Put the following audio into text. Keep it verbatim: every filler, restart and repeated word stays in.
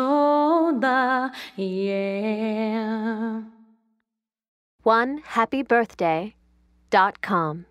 shoulder, yeah. one happy birthday dot com